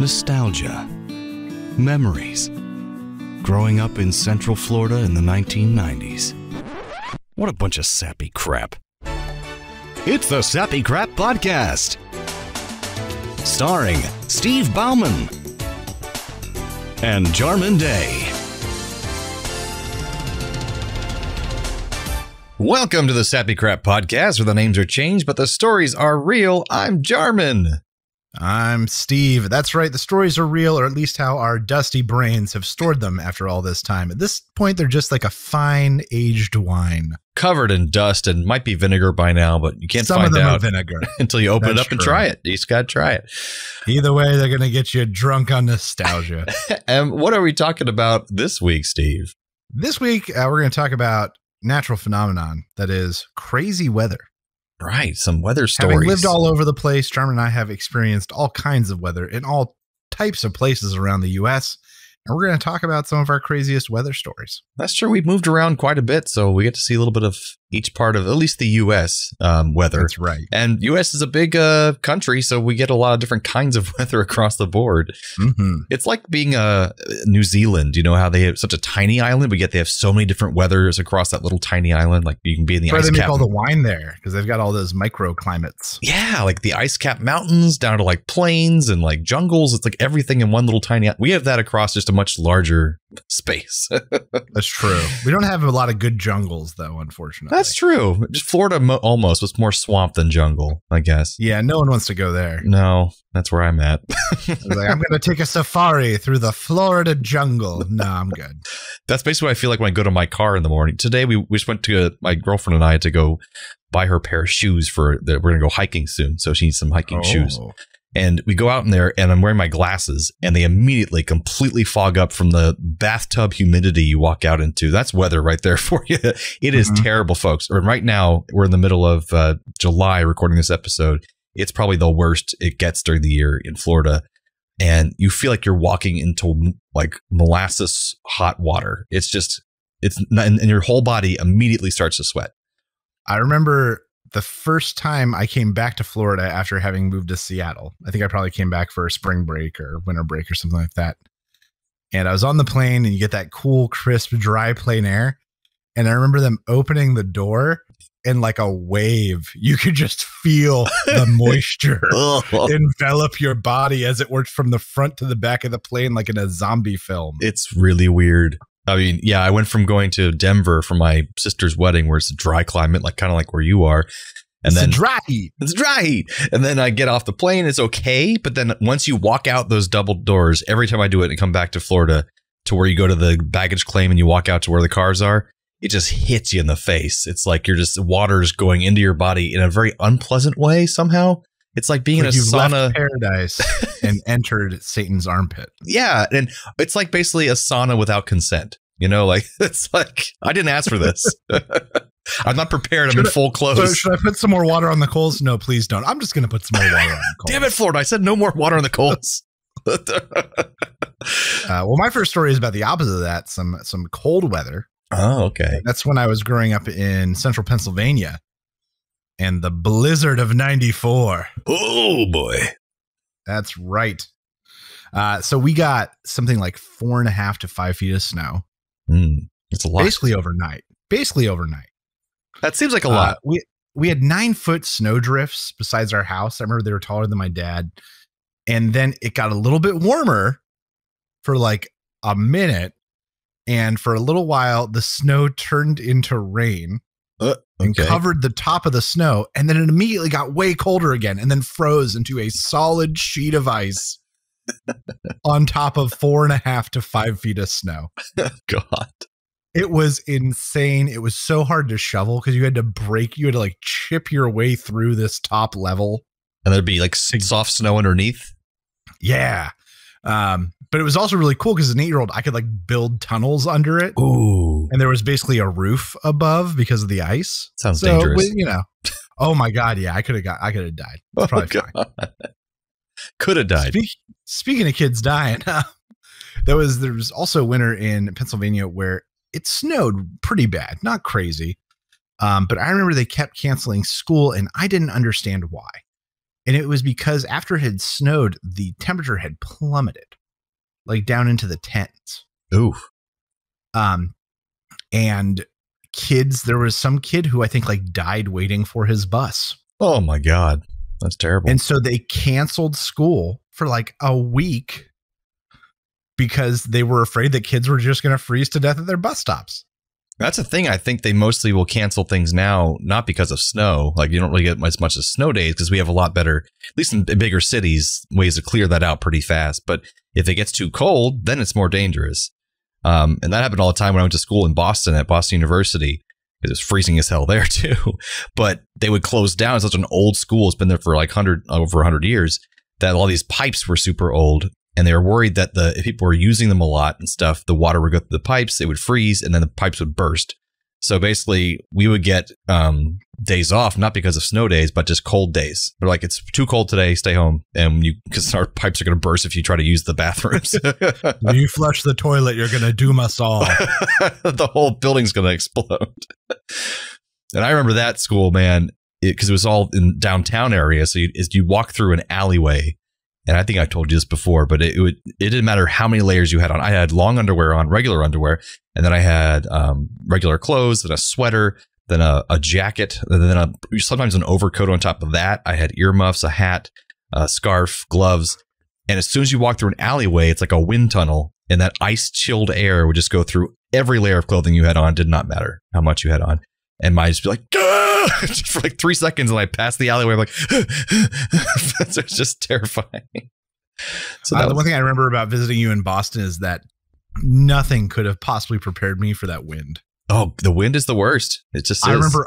nostalgia, memories, growing up in Central Florida in the 1990s. What a bunch of sappy crap. It's the Sappy Crap Podcast, starring Steve Bauman and Jarman Day. Welcome to the Sappy Crap Podcast, where the names are changed, but the stories are real. I'm Jarman. I'm Steve. That's right. The stories are real, or at least how our dusty brains have stored them after all this time. At this point, they're just like a fine aged wine. Covered in dust and might be vinegar by now, but you can't find out vinegar until you open it up and try it. You just got to try it. Either way, they're going to get you drunk on nostalgia. And what are we talking about this week, Steve? This week, we're going to talk about natural phenomenon that is crazy weather. Right. Some weather stories. Having lived all over the place, Charmin and I have experienced all kinds of weather in all types of places around the U.S., and we're going to talk about some of our craziest weather stories. That's true. We've moved around quite a bit, so we get to see a little bit of each part of at least the U.S. Weather. That's right. And U.S. is a big country, so we get a lot of different kinds of weather across the board. Mm-hmm. It's like being New Zealand. You know how they have such a tiny island, but yet they have so many different weathers across that little tiny island. Like you can be in the ice cap. They make all the wine there because they've got all those microclimates. Yeah, like the ice cap mountains down to like plains and like jungles. It's like everything in one little tiny island. We have that across just a much larger space. That's true. We don't have a lot of good jungles, though, unfortunately. That's true. Just Florida almost was more swamp than jungle, I guess. Yeah, no one wants to go there. No, that's where I'm at. Like, I'm going to take a safari through the Florida jungle. No, I'm good. That's basically what I feel like when I go to my car in the morning. Today, we just went to my girlfriend and I to go buy her a pair of shoes for that. We're going to go hiking soon, so she needs some hiking shoes. And we go out in there and I'm wearing my glasses and they immediately completely fog up from the bathtub humidity you walk out into. That's weather right there for you. It is terrible, folks. And right now we're in the middle of July recording this episode. It's probably the worst it gets during the year in Florida. And you feel like you're walking into like molasses hot water. It's just and your whole body immediately starts to sweat. I remember the first time I came back to Florida after having moved to Seattle. I think I probably came back for a spring break or winter break or something like that. And I was on the plane and you get that cool, crisp, dry plane air. And I remember them opening the door and like a wave, you could just feel the moisture envelop your body as it were from the front to the back of the plane, like in a zombie film. It's really weird. I mean, yeah, I went from going to Denver for my sister's wedding where it's a dry climate, like kind of like where you are. And then dry heat. It's dry heat. And then I get off the plane. It's okay. But then once you walk out those double doors, every time I do it and come back to Florida to where you go to the baggage claim and you walk out to where the cars are, it just hits you in the face. It's like you're just water's going into your body in a very unpleasant way somehow. It's like being in a sauna. Left paradise and entered Satan's armpit. Yeah. And it's like basically a sauna without consent. You know, like it's like I didn't ask for this. I'm not prepared. I'm in full clothes. So should I put some more water on the coals? No, please don't. I'm just going to put some more water on the coals. Damn it, Florida. I said no more water on the coals. Well, my first story is about the opposite of that. Some cold weather. Oh, OK. That's when I was growing up in central Pennsylvania. And the blizzard of 94. Oh, boy. That's right. So we got something like 4.5 to 5 feet of snow. It's a lot. Basically overnight. Basically overnight. That seems like a lot. We had 9-foot snow drifts besides our house. I remember they were taller than my dad. And then it got a little bit warmer for like a minute. And for a little while, the snow turned into rain. And covered the top of the snow, and then it immediately got way colder again and then froze into a solid sheet of ice on top of 4.5 to 5 feet of snow. God, it was insane. It was so hard to shovel because you had to like chip your way through this top level. And there'd be like soft snow underneath. Yeah. But it was also really cool because as an 8-year-old, I could like build tunnels under it. Ooh. And there was basically a roof above because of the ice. Sounds dangerous. You know, oh my God. Yeah. I could have died. It's probably fine. Could have died. Speaking of kids dying, there was also a winter in Pennsylvania where it snowed pretty bad, not crazy. But I remember they kept canceling school and I didn't understand why. And it was because after it had snowed, the temperature had plummeted, like down into the tens. Oof. And kids, there was some kid who I think like died waiting for his bus. Oh my God. That's terrible. And so they canceled school for like a week because they were afraid that kids were just going to freeze to death at their bus stops. That's a thing. I think they mostly will cancel things now, not because of snow. Like you don't really get as much as snow days because we have a lot better, at least in bigger cities, ways to clear that out pretty fast. But if it gets too cold, then it's more dangerous. And that happened all the time when I went to school in Boston at Boston University. It was freezing as hell there too. But they would close down. It's such an old school. It's been there for like over 100 years that all these pipes were super old. And they were worried that if people were using them a lot and stuff, the water would go through the pipes, they would freeze, and then the pipes would burst. So basically, we would get days off, not because of snow days, but just cold days. They're like, it's too cold today, stay home. And because our pipes are going to burst if you try to use the bathrooms. When you flush the toilet, you're going to doom us all. The whole building's going to explode. And I remember that school, man, because it was all in downtown area. So you walk through an alleyway. And I think I told you this before, but it didn't matter how many layers you had on. I had long underwear on, regular underwear, and then I had regular clothes, then a sweater, then a jacket, and then sometimes an overcoat on top of that. I had earmuffs, a hat, a scarf, gloves. And as soon as you walk through an alleyway, it's like a wind tunnel, and that ice-chilled air would just go through every layer of clothing you had on. It did not matter how much you had on. And mine just be like, just for like 3 seconds, and I passed the alleyway. I'm like, so it's just terrifying. So the one thing I remember about visiting you in Boston is that nothing could have possibly prepared me for that wind. Oh, the wind is the worst. It just is. I remember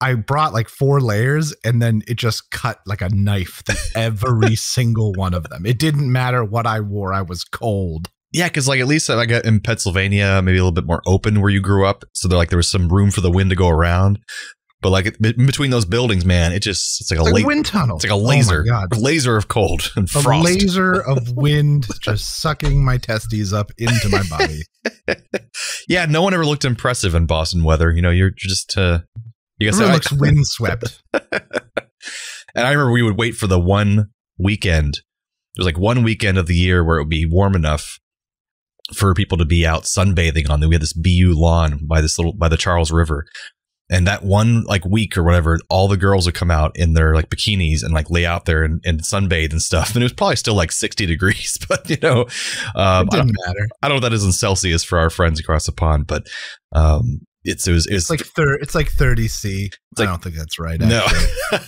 I brought like 4 layers, and then it just cut like a knife through every single one of them. It didn't matter what I wore. I was cold. Yeah, because like at least like in Pennsylvania, maybe a little bit more open where you grew up. So they're like there was some room for the wind to go around. But like in between those buildings, man, it's like a wind tunnel. It's like a laser, a laser of cold and frost. A laser of wind just sucking my testes up into my body. Yeah, no one ever looked impressive in Boston weather. You know, you're just you guys looks windswept. And I remember we would wait for the one weekend. There was like one weekend of the year where it would be warm enough for people to be out sunbathing on. We had this BU lawn by the Charles River. And that one like week or whatever, all the girls would come out in their like bikinis and like lay out there and sunbathe and stuff. And it was probably still like 60 degrees, but you know, it didn't matter. I don't know what that is in Celsius for our friends across the pond, but it's like 30 C. Like, I don't think that's right. No,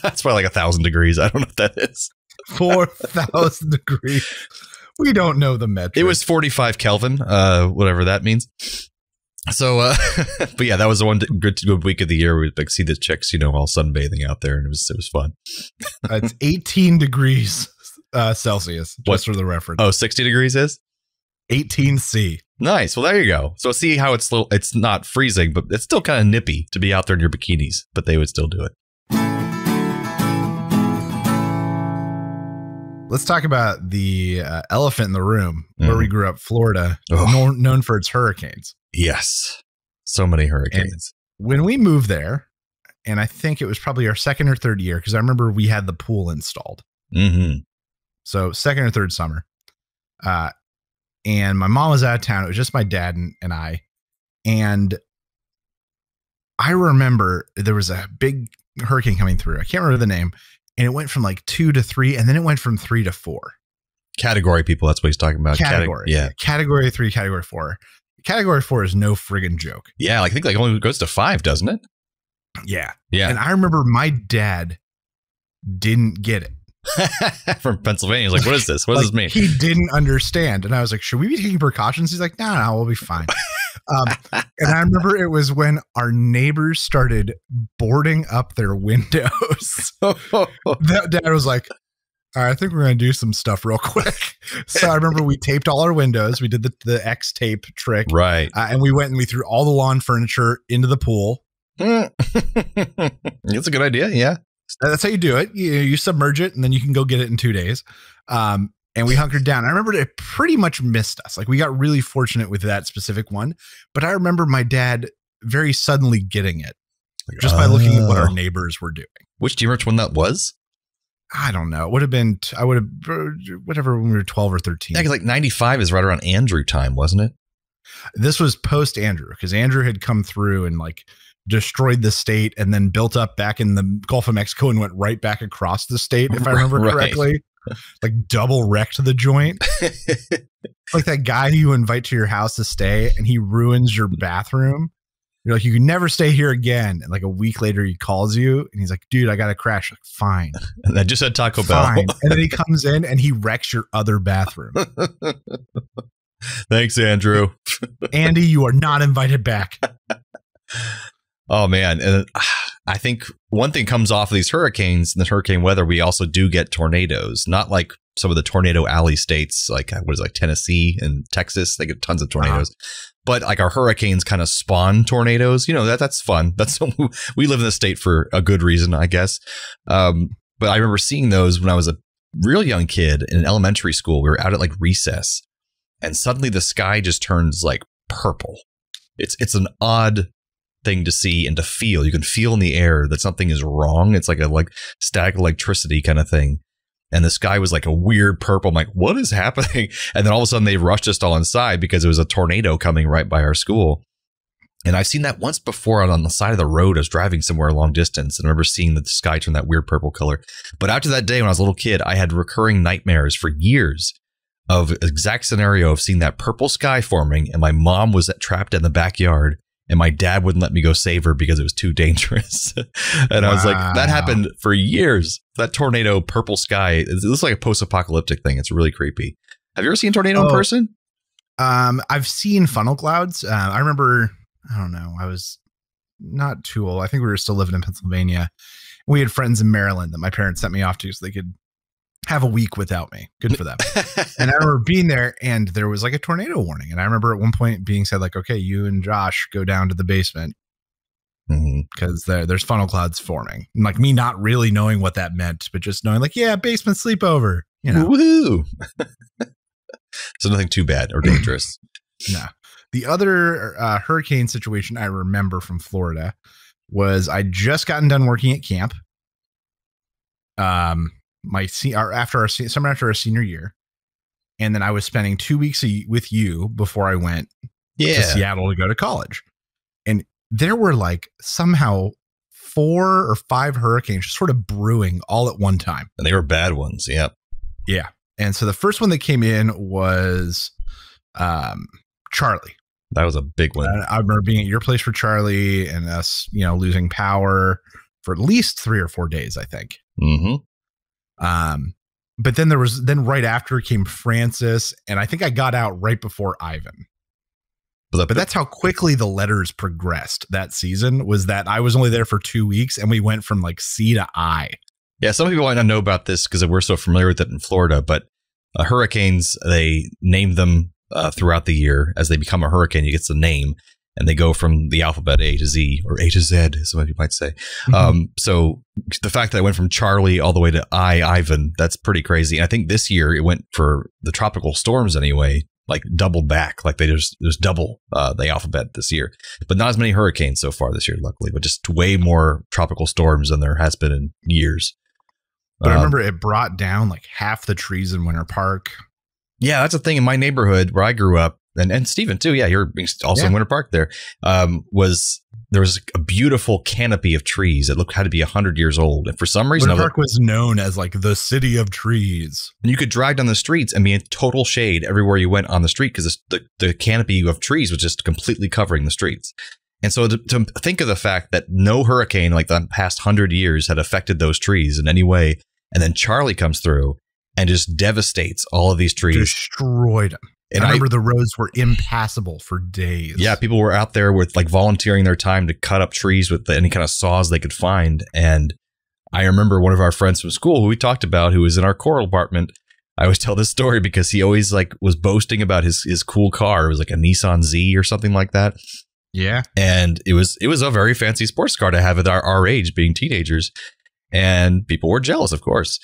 that's probably like 1,000 degrees. I don't know what that is. 4,000 degrees. We don't know the metric. It was 45 Kelvin, whatever that means. So, but yeah, that was the one good week of the year. We'd like see the chicks, you know, all sunbathing out there, and it was fun. It's 18 degrees Celsius, just for the reference. Oh, 60 degrees is? 18 C. Nice. Well, there you go. So see how it's not freezing, but it's still kind of nippy to be out there in your bikinis, but they would still do it. Let's talk about the elephant in the room where we grew up, Florida, known for its hurricanes. Yes. So many hurricanes. And when we moved there, and I think it was probably our second or third year, because I remember we had the pool installed. Mm-hmm. So second or third summer. And my mom was out of town. It was just my dad and I. And I remember there was a big hurricane coming through. I can't remember the name. And it went from like 2 to 3, and then it went from 3 to 4. Category people, that's what he's talking about. Category. Yeah. Category 3, category 4. Category 4 is no friggin' joke. Yeah, like, I think like only goes to 5, doesn't it? Yeah. Yeah. And I remember my dad didn't get it. From Pennsylvania. He's like, what is this? What does this mean? He didn't understand. And I was like, should we be taking precautions? He's like, no, no, we'll be fine. And I remember it was when our neighbors started boarding up their windows. That dad was like, all right, I think we're going to do some stuff real quick. So I remember we taped all our windows. We did the X tape trick. Right. And we went and we threw all the lawn furniture into the pool. That's a good idea. Yeah. That's how you do it. You submerge it and then you can go get it in 2 days. And we hunkered down. I remember it pretty much missed us. Like, we got really fortunate with that specific one. But I remember my dad very suddenly getting it just by looking at what our neighbors were doing. Which do you remember when that was? I don't know. It would have been, I would have, whatever, when we were 12 or 13. Yeah, because like 95 is right around Andrew time, wasn't it? This was post Andrew, because Andrew had come through and like destroyed the state and then built up back in the Gulf of Mexico and went right back across the state, if I remember correctly. Like double wrecked the joint. Like that guy who you invite to your house to stay and he ruins your bathroom. You're like, you can never stay here again. And like a week later, he calls you and he's like, dude, I got a crash. Like, fine. And I just had Taco Bell. And then he comes in and he wrecks your other bathroom. Thanks, Andrew. Andy, you are not invited back. Oh, man. And I think one thing comes off of these hurricanes and the hurricane weather, we also do get tornadoes, not like some of the tornado alley states, like what is it, like Tennessee and Texas. They get tons of tornadoes. But like our hurricanes kind of spawn tornadoes, you know, that's fun. That's we live in the state for a good reason, I guess. But I remember seeing those when I was a real young kid in elementary school. We were out at like recess and suddenly the sky just turns like purple. It's an odd thing to see and to feel. You can feel in the air that something is wrong. It's like a static electricity kind of thing. And the sky was like a weird purple. I'm like, what is happening? And then all of a sudden they rushed us all inside because it was a tornado coming right by our school. And I've seen that once before on the side of the road. I was driving somewhere a long distance and I remember seeing the sky turn that weird purple color. But after that day, when I was a little kid, I had recurring nightmares for years of exact scenario of seeing that purple sky forming. And my mom was trapped in the backyard and my dad wouldn't let me go save her because it was too dangerous. And I was like, that happened for years. That tornado purple sky. This is like a post-apocalyptic thing. It's really creepy. Have you ever seen a tornado in person? I've seen funnel clouds. I remember, I don't know, I was not too old. I think we were still living in Pennsylvania. We had friends in Maryland that my parents sent me off to so they could have a week without me. Good for them. And I remember being there and there was like a tornado warning. And I remember at one point being said like, okay, you and Josh go down to the basement because there's funnel clouds forming. And like me not really knowing what that meant, but just knowing like, yeah, basement sleepover, you know. Woohoo! So nothing too bad or dangerous. No. The other hurricane situation I remember from Florida was I just gotten done working at camp. Summer after our senior year, and then I was spending 2 weeks with you before I went to Seattle to go to college, and there were like somehow 4 or 5 hurricanes just sort of brewing all at one time, and they were bad ones. Yeah. And so the first one that came in was Charlie. That was a big one. I remember being at your place for Charlie and us, you know, losing power for at least 3 or 4 days, I think. But then then right after came Francis, and I think I got out right before Ivan, but that's how quickly the letters progressed that season, was that I was only there for 2 weeks and we went from like C to I. Yeah. Some people might not know about this because we're so familiar with it in Florida, but hurricanes, they name them, throughout the year. As they become a hurricane, it gets the name and they go from the alphabet A to Z, or A to Z, as some of you might say. So the fact that I went from Charlie all the way to Ivan, that's pretty crazy. And I think this year it went for the tropical storms anyway, like doubled back. Like they just double the alphabet this year. But not as many hurricanes so far this year, luckily, but just way more tropical storms than there has been in years. But I remember it brought down like half the trees in Winter Park. Yeah, that's a thing in my neighborhood where I grew up. And Steven too. Yeah. You're also in Winter Park there. There was a beautiful canopy of trees that had to be 100 years old. And for some reason, Winter Park was known as like the city of trees, and you could drive down the streets and be in total shade everywhere you went on the street, because the canopy of trees was just completely covering the streets. And so to think of the fact that no hurricane like the past 100 years had affected those trees in any way. And then Charlie comes through and just devastates all of these trees. Destroyed them. And I remember the roads were impassable for days. Yeah, people were out there with like volunteering their time to cut up trees with any kind of saws they could find. And I remember one of our friends from school who we talked about, who was in our choral department. I always tell this story because he always like was boasting about his cool car. It was like a Nissan Z or something like that. Yeah. And it was a very fancy sports car to have at our age, being teenagers. And people were jealous, of course.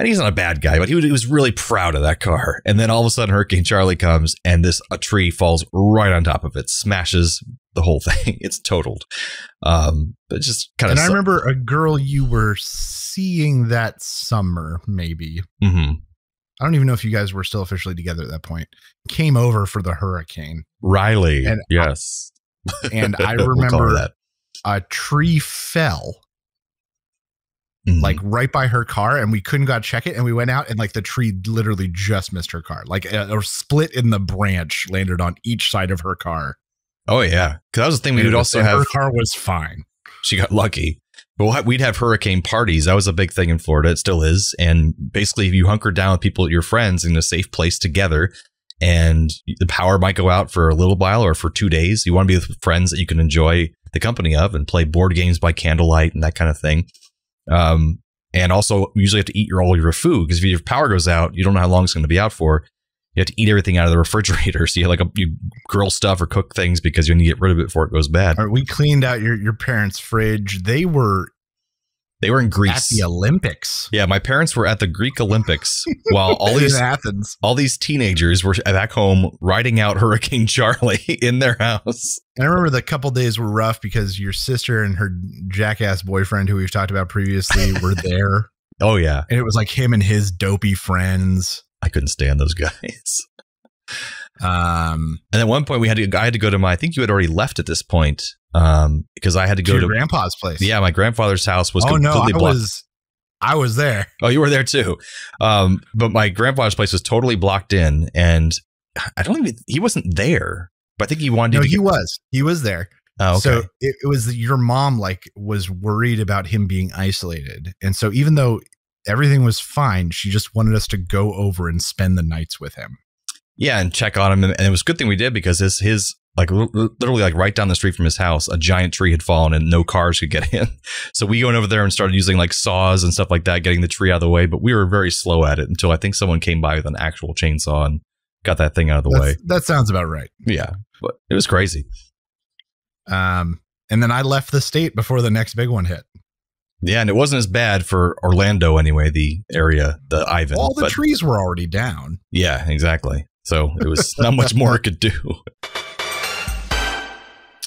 And he's not a bad guy, but he was really proud of that car. And then all of a sudden, Hurricane Charlie comes and a tree falls right on top of it, smashes the whole thing. It's totaled. But just kind of. And I remember a girl you were seeing that summer, maybe. Mm-hmm. I don't even know if you guys were still officially together at that point. Came over for the hurricane. Riley. And yes. I remember that a tree fell. Mm-hmm. Like right by her car, and we couldn't go check it, and we went out, and like the tree literally just missed her car. Like a split in the branch landed on each side of her car. Oh yeah, because that was the thing we would also have. Her car was fine. She got lucky, but we'd have hurricane parties. That was a big thing in Florida. It still is. And basically, if you hunker down with people, your friends, in a safe place together, and the power might go out for a little while or for 2 days, you want to be with friends that you can enjoy the company of and play board games by candlelight and that kind of thing. And also you usually have to eat all your food, because if your power goes out, you don't know how long it's going to be out for. You have to eat everything out of the refrigerator. So you you grill stuff or cook things because you need to get rid of it before it goes bad. All right, we cleaned out your parents' fridge. They were in Greece at the Olympics. Yeah, my parents were at the Greek Olympics while all these teenagers were back home riding out Hurricane Charlie in their house. And I remember the couple days were rough because your sister and her jackass boyfriend, who we've talked about previously, were there. Oh yeah, and it was like him and his dopey friends. I couldn't stand those guys. And at one point I had to go to I think you had already left at this point, because I had to go to your grandpa's place. Yeah. My grandfather's house was completely blocked. I was there. Oh, you were there too. But my grandfather's place was totally blocked in, and I don't even, he wasn't there, but I think he wanted to. He was there. Oh, okay. So it was your mom was worried about him being isolated. And so even though everything was fine, she just wanted us to go over and spend the nights with him. Yeah, and check on him. And it was a good thing we did, because his literally right down the street from his house, a giant tree had fallen and no cars could get in. So we went over there and started using saws and stuff like that, getting the tree out of the way. But we were very slow at it until I think someone came by with an actual chainsaw and got that thing out of the way. That sounds about right. Yeah, but it was crazy. And then I left the state before the next big one hit. Yeah, and it wasn't as bad for Orlando anyway, the area, the Ivan. All the trees were already down. Yeah, exactly. So it was not much more it could do.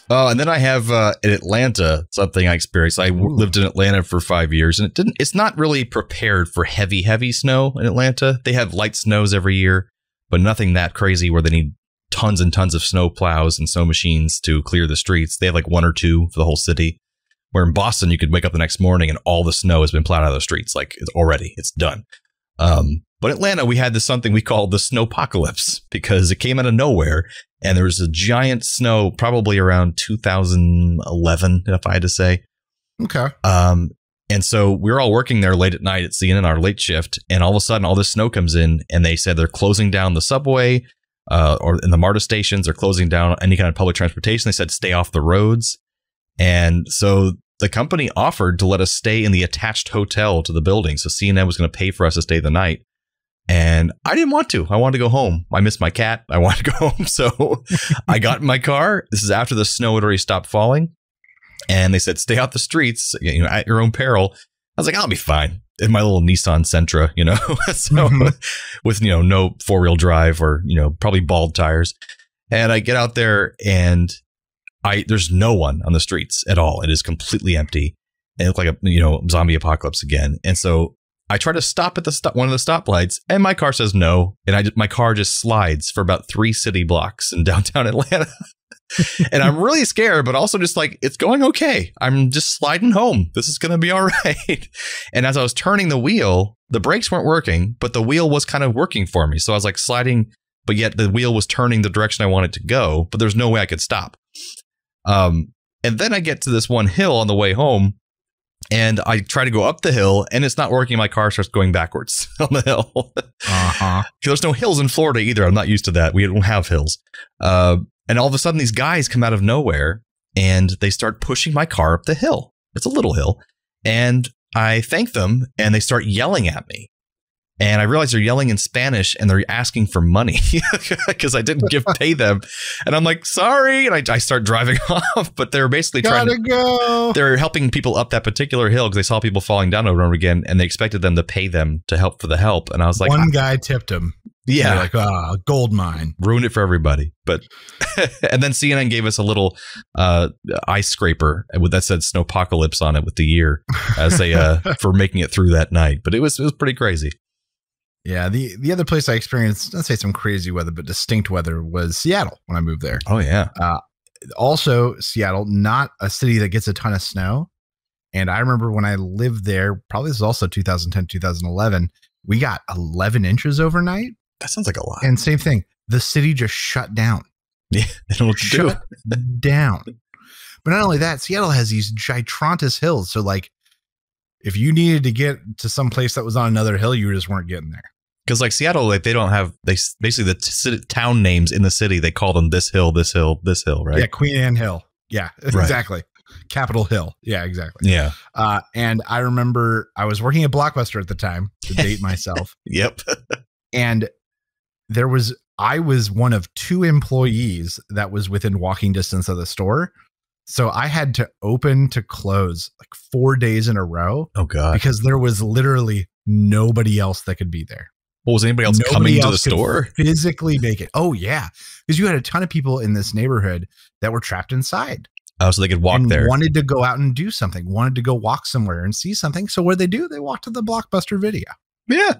And then I have in Atlanta, something I experienced. I lived in Atlanta for 5 years, and it's not really prepared for heavy, heavy snow in Atlanta. They have light snows every year, but nothing that crazy where they need tons and tons of snow plows and snow machines to clear the streets. They have like one or two for the whole city. Where in Boston, you could wake up the next morning and all the snow has been plowed out of the streets. Like, it's already, it's done. But Atlanta, we had something we called the snowpocalypse, because it came out of nowhere. And there was a giant snow, probably around 2011, if I had to say. Okay. And so we were all working there late at night at CNN, our late shift. And all of a sudden, all this snow comes in, and they said they're closing down the subway or in the MARTA stations. They're closing down any kind of public transportation. They said, stay off the roads. And so the company offered to let us stay in the attached hotel to the building. So CNN was going to pay for us to stay the night. And I didn't want to. I wanted to go home. I missed my cat. I wanted to go home. So I got in my car. This is after the snow had already stopped falling. And they said, stay out the streets, you know, at your own peril. I was like, I'll be fine. In my little Nissan Sentra, you know, so with, you know, no four-wheel drive or, you know, probably bald tires. And I get out there, and there's no one on the streets at all. It is completely empty. It looked like a, you know, zombie apocalypse again. And so I try to stop at one of the stoplights, and my car says no. And my car just slides for about 3 city blocks in downtown Atlanta. And I'm really scared, but also just like, it's going okay. I'm just sliding home. This is going to be all right. And as I was turning the wheel, the brakes weren't working, but the wheel was kind of working for me. So I was like sliding, but yet the wheel was turning the direction I wanted to go, but there's no way I could stop. And then I get to this one hill on the way home, and I try to go up the hill, and it's not working. My car starts going backwards on the hill. There's no hills in Florida either. I'm not used to that. We don't have hills. And all of a sudden these guys come out of nowhere, and they start pushing my car up the hill. It's a little hill. And I thank them, and they start yelling at me. And I realized they're yelling in Spanish, and they're asking for money because I didn't pay them. And I'm like, sorry. And I start driving off. But they're basically they're helping people up that particular hill because they saw people falling down over and over again. And they expected them to pay them to help for the help. And I was like, one guy tipped him. Yeah. Like, ah, gold mine. Ruined it for everybody. But and then CNN gave us a little ice scraper with that said Snowpocalypse on it with the year as they for making it through that night. But it was pretty crazy. Yeah. The other place I experienced, let's say some crazy weather, but distinct weather, was Seattle when I moved there. Oh, yeah. Also Seattle, not a city that gets a ton of snow. And I remember when I lived there, probably this is also 2010, 2011, we got 11 inches overnight. That sounds like a lot. And same thing. The city just shut down. Yeah, they don't shut down. But not only that, Seattle has these gigantic hills. So like if you needed to get to some place that was on another hill, you just weren't getting there. Because like Seattle, like they don't have, they basically the town names in the city, they call them this hill, this hill, this hill, right? Yeah, Queen Anne Hill. Yeah, right. Exactly. Capitol Hill. Yeah, exactly. Yeah. And I remember I was working at Blockbuster at the time, to date myself. Yep. And there was, I was one of two employees that was within walking distance of the store. So I had to open to close like 4 days in a row. Oh God. Because there was literally nobody else that could be there. Well, was anybody else coming to the store? Physically make it. Oh yeah. Because you had a ton of people in this neighborhood that were trapped inside. Oh, so they could walk there. Wanted to go out and do something, wanted to go walk somewhere and see something. So what do? They walked to the Blockbuster video. Yeah.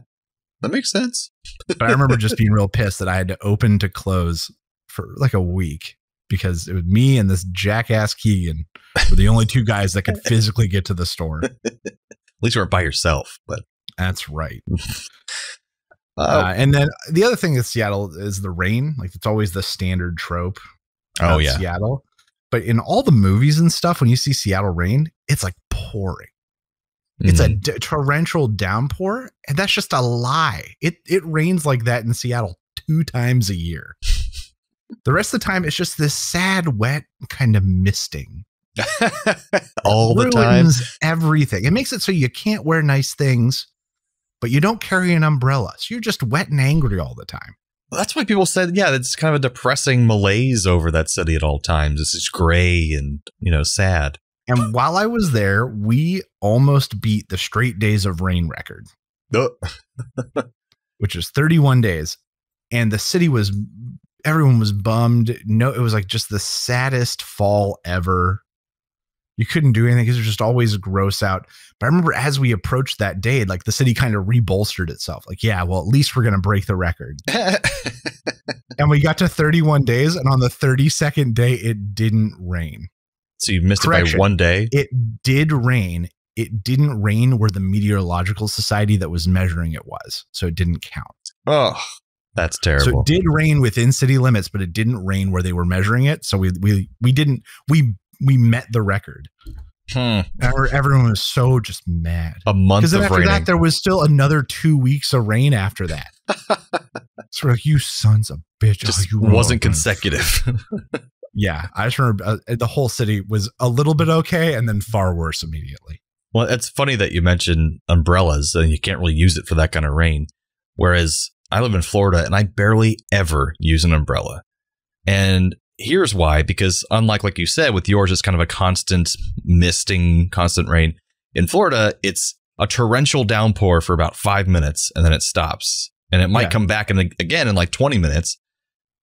That makes sense. But I remember just being real pissed that I had to open to close for like a week because it was me and this jackass Keegan were the only two guys that could physically get to the store. At least you weren't by yourself, but that's right. And then the other thing with Seattle is the rain. Like it's always the standard trope. Oh yeah. Seattle. But in all the movies and stuff, when you see Seattle rain, it's like pouring. It's a torrential downpour, and that's just a lie. It rains like that in Seattle 2 times a year. The rest of the time, it's just this sad, wet kind of misting. All the time. Everything. It makes it so you can't wear nice things, but you don't carry an umbrella. So you're just wet and angry all the time. Well, that's why people said, yeah, it's kind of a depressing malaise over that city at all times. It's just gray and, you know, sad. And while I was there, we almost beat the straight days of rain record, which is 31 days. And the city was, everyone was bummed. No, it was like just the saddest fall ever. You couldn't do anything because it was just always gross out. But I remember as we approached that day, like the city kind of rebolstered itself. Like, yeah, well, at least we're going to break the record. And we got to 31 days. And on the 32nd day, it didn't rain. So you missed it by 1 day. It did rain. It didn't rain where the meteorological society that was measuring it was. So it didn't count. Oh, that's terrible. So it did rain within city limits, but it didn't rain where they were measuring it. So we met the record. Hmm. Everyone was so just mad. A month of rain. Because after that, there was still another 2 weeks of rain after that. So we're like, you sons of bitches. Just wasn't consecutive. Yeah, I just remember the whole city was a little bit okay and then far worse immediately. Well, it's funny that you mentioned umbrellas and you can't really use it for that kind of rain. Whereas I live in Florida and I barely ever use an umbrella. And here's why, because unlike, like you said, with yours, it's kind of a constant misting, constant rain. In Florida, it's a torrential downpour for about 5 minutes and then it stops. And it might come back and again in like 20 minutes.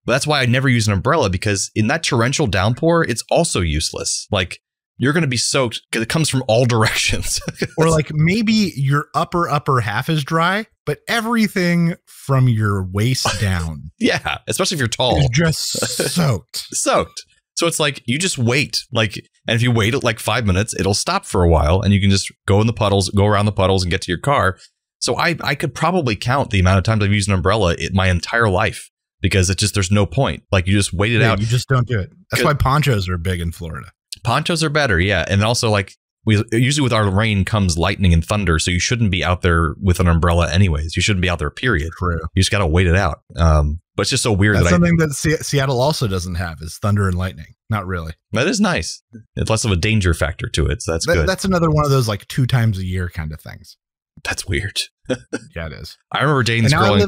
But that's why I never use an umbrella, because in that torrential downpour, it's also useless. Like you're going to be soaked because it comes from all directions. Or like maybe your upper half is dry, but everything from your waist down. Yeah. Especially if you're tall. It's just soaked. Soaked. So it's like you just wait. Like, and if you wait at like 5 minutes, it'll stop for a while and you can just go in the puddles, go around the puddles and get to your car. So I could probably count the amount of times I've used an umbrella in my entire life. Because it's just, there's no point. Like you just wait it out. You just don't do it. That's why ponchos are big in Florida. Ponchos are better. Yeah. And also like we usually with our rain comes lightning and thunder. So you shouldn't be out there with an umbrella anyways. You shouldn't be out there, period. True. You just got to wait it out. But it's just so weird. That's something that Seattle also doesn't have is thunder and lightning. Not really. That is nice. It's less of a danger factor to it. So that's good. That's another one of those like 2 times a year kind of things. That's weird. Yeah, it is. I remember dating this girl.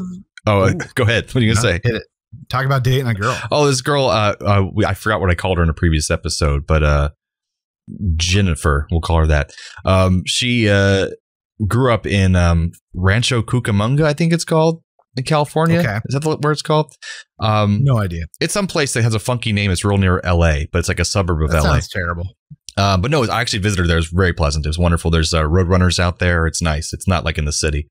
Oh, ooh. Go ahead. What are you going to say? Hit it. Talk about dating a girl. Oh, this girl. I forgot what I called her in a previous episode, but Jennifer, we'll call her that. She grew up in Rancho Cucamonga, I think it's called in California. Okay. Is that where it's called? No idea. It's some place that has a funky name. It's real near L.A., but it's like a suburb of L.A. Sounds terrible. But no, I actually visited there. It's very pleasant. It was wonderful. There's Roadrunners out there. It's nice. It's not like in the city.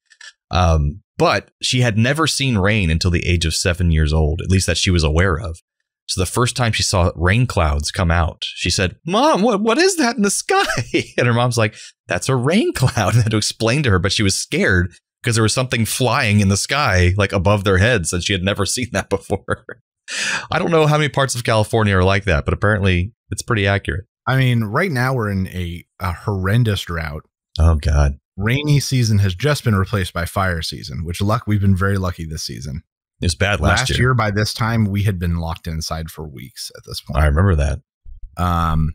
But she had never seen rain until the age of 7 years old, at least that she was aware of. So the first time she saw rain clouds come out, she said, Mom, what is that in the sky? And her mom's like, that's a rain cloud. And I had to explain to her, but she was scared because there was something flying in the sky, like above their heads. And she had never seen that before. I don't know how many parts of California are like that, but apparently it's pretty accurate. I mean, right now we're in a horrendous drought. Oh, God. Rainy season has just been replaced by fire season, which we've been very lucky this season. It was bad last year. By this time, we had been locked inside for weeks at this point. I remember that. And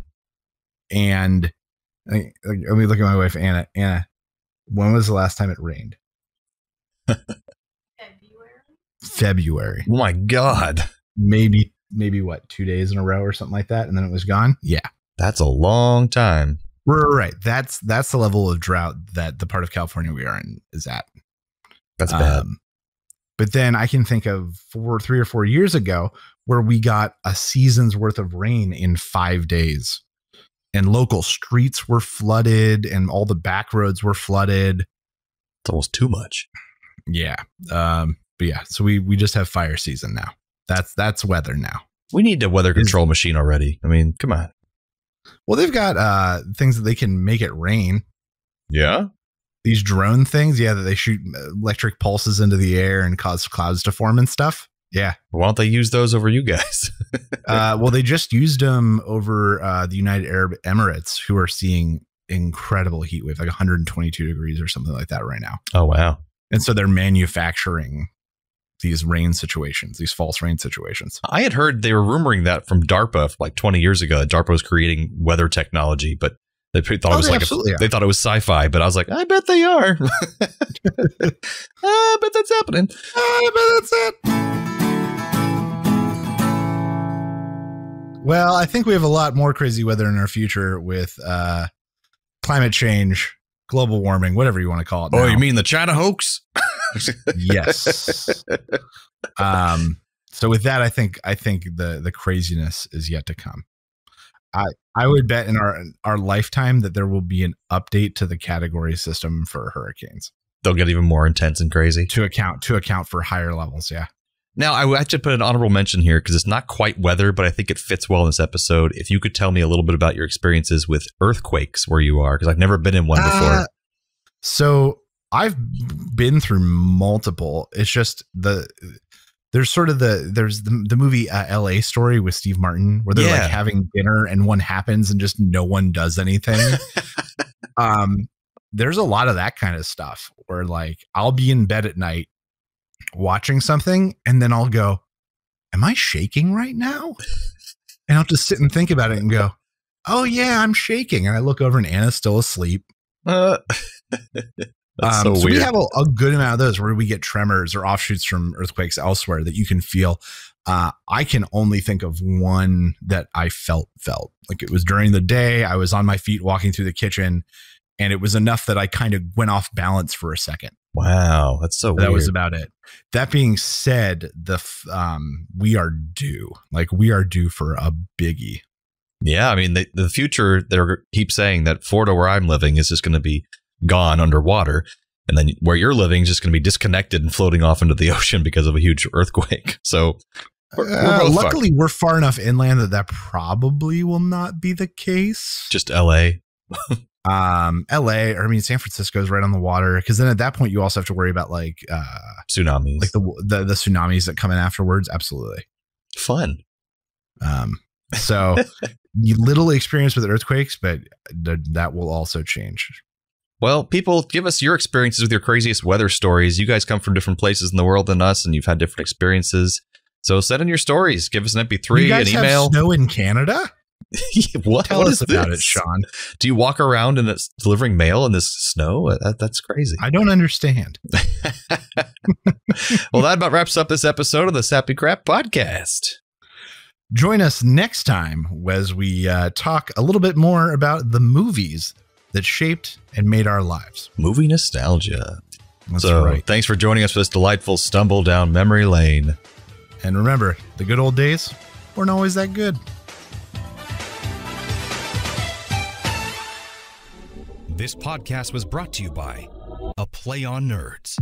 let me look at my wife, Anna. Anna, when was the last time it rained? February. Oh my God. Maybe what, 2 days in a row or something like that, and then it was gone? Yeah. That's a long time. Right. That's the level of drought that the part of California we are in is at. That's bad. But then I can think of three or four years ago where we got a season's worth of rain in 5 days, and local streets were flooded and all the back roads were flooded. It's almost too much. Yeah. But yeah, so we just have fire season now. That's weather now. We need a weather control machine already. I mean, come on. Well, they've got things that they can make it rain. Yeah. These drone things, yeah, that they shoot electric pulses into the air and cause clouds to form and stuff. Yeah. Why don't they use those over you guys? Well, they just used them over the United Arab Emirates, who are seeing incredible heat wave, like 122 degrees or something like that right now. Oh, wow. And so they're manufacturing these rain situations, these false rain situations. I had heard they were rumoring that from DARPA like 20 years ago. DARPA was creating weather technology, but they thought it was like they thought it was sci-fi, but I was like, I bet they are. I bet that's happening. I bet that's it. Well, I think we have a lot more crazy weather in our future with climate change, global warming, whatever you want to call it. Oh, you mean the China hoax? Yes. So with that, I think the craziness is yet to come. I would bet in our lifetime that there will be an update to the category system for hurricanes. They'll get even more intense and crazy to account for higher levels. Yeah. Now I would actually put an honorable mention here because it's not quite weather, but I think it fits well in this episode. If you could tell me a little bit about your experiences with earthquakes where you are, because I've never been in one before. So I've been through multiple. It's just there's the movie L.A. Story with Steve Martin where they're like having dinner and one happens and just no one does anything. There's a lot of that kind of stuff where like I'll be in bed at night watching something and then I'll go, am I shaking right now? And I'll just sit and think about it and go, oh, yeah, I'm shaking. And I look over and Anna's still asleep. So we have a good amount of those where we get tremors or offshoots from earthquakes elsewhere that you can feel. I can only think of one that I felt like it was during the day. I was on my feet walking through the kitchen and it was enough that I kind of went off balance for a second. Wow. That's so weird. That was about it. That being said, we are due for a biggie. Yeah. I mean, the future, they keep saying that Florida where I'm living is just going to be gone underwater, and then where you're living is just going to be disconnected and floating off into the ocean because of a huge earthquake. So we're luckily fucked. We're far enough inland that probably will not be the case. Just LA. Or I mean San Francisco is right on the water, because then at that point you also have to worry about like tsunamis, like the tsunamis that come in afterwards. Absolutely. Fun. So little experience with earthquakes, but that will also change. Well, people, give us your experiences with your craziest weather stories. You guys come from different places in the world than us, and you've had different experiences. So send in your stories. Give us an MP3, you guys an email. Have snow in Canada? What? Tell us about it, Sean. Do you walk around and it's delivering mail in this snow? That's crazy. I don't understand. Well, that about wraps up this episode of the Sappy Crap Podcast. Join us next time as we talk a little bit more about the movies that shaped and made our lives. Movie nostalgia. That's so right. Thanks for joining us for this delightful stumble down memory lane. And remember, the good old days weren't always that good. This podcast was brought to you by A Play on Nerds.